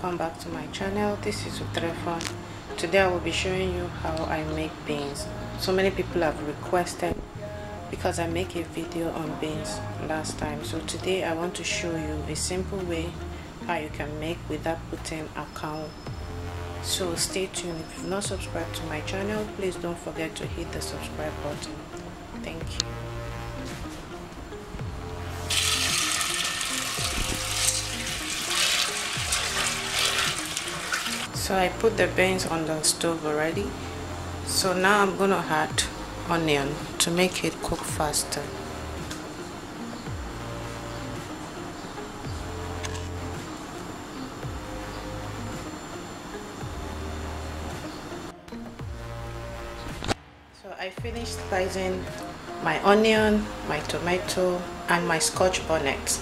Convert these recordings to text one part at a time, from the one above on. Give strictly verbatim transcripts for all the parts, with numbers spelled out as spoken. Welcome back to my channel. This is Utrefa. Today I will be showing you how I make beans. So many people have requested because I make a video on beans last time. So today I want to show you a simple way how you can make without putting a cow. So stay tuned. If you've not subscribed to my channel, please don't forget to hit the subscribe button. Thank you. So I put the beans on the stove already. So now I'm gonna add onion to make it cook faster. So I finished slicing my onion, my tomato, and my scotch bonnet.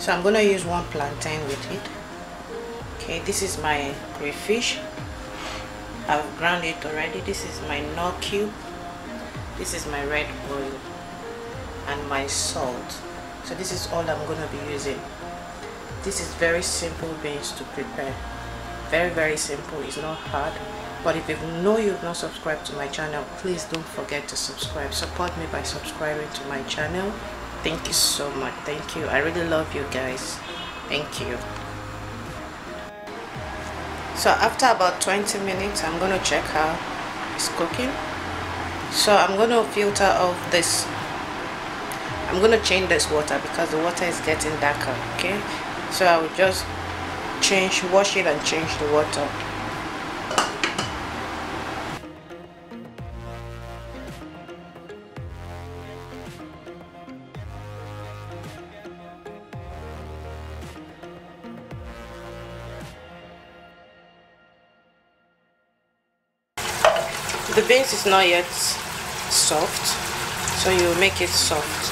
So I'm gonna use one plantain with it. Okay, this is my crayfish. I've ground it already. This is my nocube. This is my red oil and my salt. So this is all I'm gonna be using. This is very simple beans to prepare. Very very simple. It's not hard. But if you know you've not subscribed to my channel, please don't forget to subscribe. Support me by subscribing to my channel. Thank you so much. Thank you. I really love you guys. Thank you. So after about twenty minutes, I'm going to check how it's cooking. So I'm going to filter off this. I'm going to change this water because the water is getting darker, okay? So I will just change, wash it and change the water. The beans is not yet soft, so you make it soft.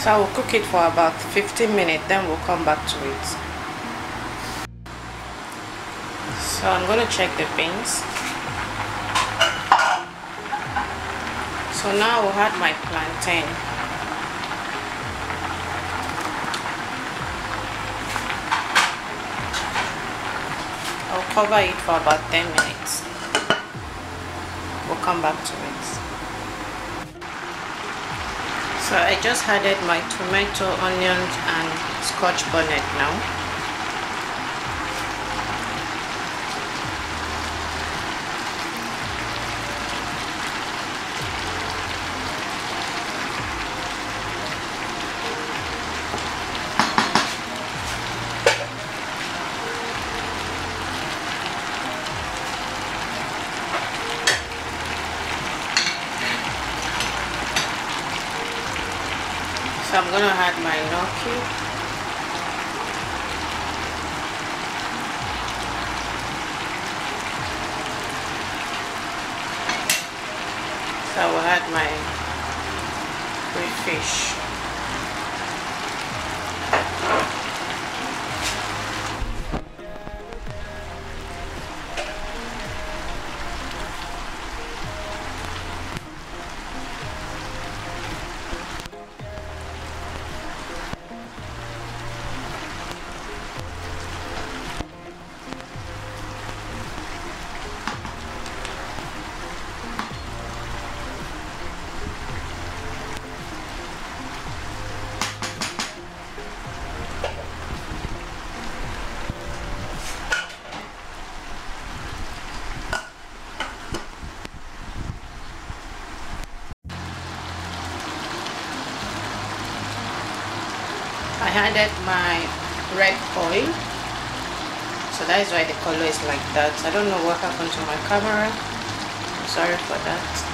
So I will cook it for about fifteen minutes, then we'll come back to it. So I'm going to check the beans. So now I will add my plantain. I'll cover it for about ten minutes. We'll come back to it. So I just added my tomato, onions and scotch bonnet now. So I'm going to add my nocube. So I will add my crayfish. I added my red oil, so that is why the color is like that. I don't know what happened to my camera. I'm sorry for that.